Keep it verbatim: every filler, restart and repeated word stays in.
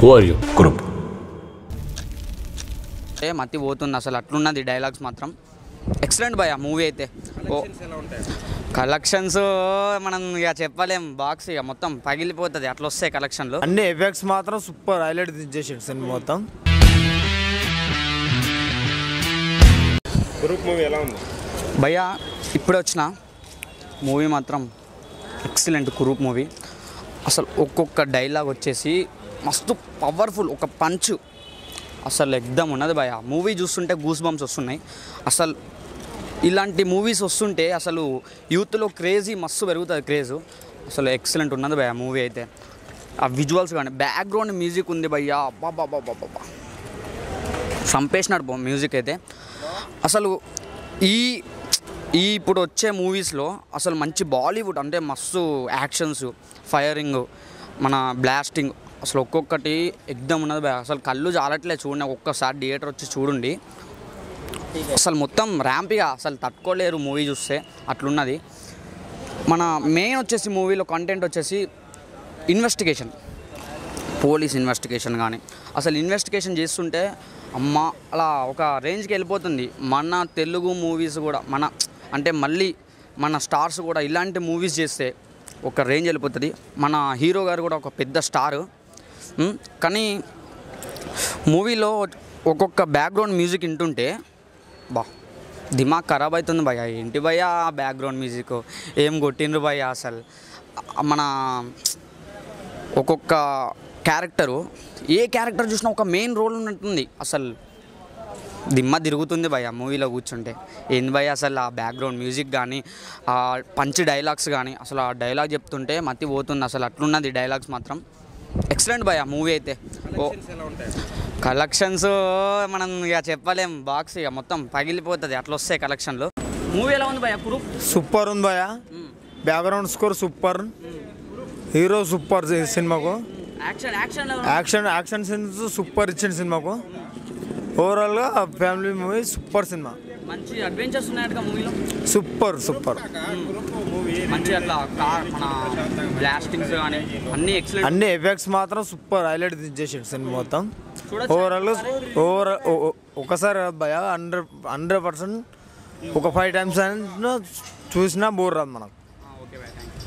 Who are you? Kurup. Hey, mati vothun asal atlunna di dialogues matram. Excellent baya movie aithe. Collections ela untayi. Collections manam iga cheppalem box iga mottham pagilipotadi atla osse collection lo. Anni effects matram super highlight chesadu cinema mottham. Kurup movie ela undi. Baya ippude vachina movie మాత్రం excellent Kurup movie అసలు ఒక్కొక్క dialogue వచ్చేసి మస్తు powerful ఒక punch అసలు ఎగ్దమ్ ఉన్నది భయ movie చూస్తుంటే గూస్ బంప్స్ వస్తున్నాయి అసలు ఇలాంటి మూవీస్ వస్తుంటే అసలు యూత్లో క్రేజీ మస్తు పెరుగుతుంది క్రేజ్ అసలు ఎక్సలెంట్ ఉన్నది భయ మూవీ అయితే ఆ విజువల్స్ కానీ బ్యాక్గ్రౌండ్ మ్యూజిక్ ఉంది భయ్యా బాబా బాబా బాబా సంపేసినాడు మ్యూజిక్ అయితే అసలు ఈ ఈ ఇప్పుడు వచ్చే మూవీస్లో అసలు మంచి బాలీవుడ్ అంటే మస్తు యాక్షన్స్ ఫైరింగ్ మన బ్లాస్టింగ్ అసలు ఒక్కొక్కటి ఎగ్దమ్ ఉన్నది అసలు కళ్ళు జాలట్లే చూడండి ఒక్కొక్కసారి థియేటర్ వచ్చి చూడండి అసలు మొత్తం ర్యాంప్గా అసలు తట్టుకోలేరు మూవీ చూస్తే అట్లున్నది మన మెయిన్ వచ్చేసి మూవీలో కంటెంట్ వచ్చేసి ఇన్వెస్టిగేషన్ పోలీస్ ఇన్వెస్టిగేషన్ కానీ అసలు ఇన్వెస్టిగేషన్ చేస్తుంటే అమ్మ అలా ఒక రేంజ్కి వెళ్ళిపోతుంది మన తెలుగు మూవీస్ కూడా మన అంటే మళ్ళీ మన స్టార్స్ కూడా ఇలాంటి మూవీస్ చేస్తే ఒక రేంజ్ వెళ్ళిపోతుంది మన హీరో గారు కూడా ఒక పెద్ద స్టార్ కానీ మూవీలో ఒక్కొక్క బ్యాక్గ్రౌండ్ మ్యూజిక్ వింటుంటే బా దిమాగ్ ఖరాబ్ అవుతుంది భయ్యా ఏంటి భయ్యా బ్యాక్గ్రౌండ్ మ్యూజిక్ ఏం కొట్టిండ్రు భయ్యా అసలు మన ఒక్కొక్క క్యారెక్టరు ఏ క్యారెక్టర్ చూసినా ఒక మెయిన్ రోల్ ఉన్నట్టుంది అసలు దిమ్మ తిరుగుతుంది భయ మూవీలో కూర్చుంటే ఏంది భయ అసలు ఆ బ్యాక్గ్రౌండ్ మ్యూజిక్ కానీ ఆ పంచి డైలాగ్స్ కానీ అసలు ఆ డైలాగ్ చెప్తుంటే మతి పోతుంది అసలు అట్లున్నది డైలాగ్స్ మాత్రం ఎక్సలెంట్ భయ మూవీ అయితే కలెక్షన్స్ మనం ఇక చెప్పలేం బాక్స్ ఇక మొత్తం పగిలిపోతుంది అట్లా వస్తాయి కలెక్షన్లు మూవీ ఎలా ఉంది భయ కురుప్ సూపర్ ఉంది భయ background score super hero super సినిమాకు యాక్షన్ యాక్షన్ సీన్స్ సూపర్ ఇచ్చిన సినిమాకు ఓవరాల్గా ఫ్యామిలీ మూవీ సూపర్ సినిమా మంచి అడ్వెంచర్స్ ఉన్నాయట మూవీలో సూపర్ సూపర్ మంచి అట్లా కార్ మన బ్లాస్టింగ్స్ కానీ అన్ని ఎక్సలెంట్ అన్ని ఎఫెక్ట్స్ మాత్రం సూపర్ హైలైట్ చేసాడు సినిమా మొత్తం ఓవరాల్ ఓవర్ ఒకసారి భయ హండ్రెడ్ హండ్రెడ్ పర్సెంట్ ఒక ఫైవ్ టైమ్స్ అయినా చూసినా బోర్ రాదు మనకు.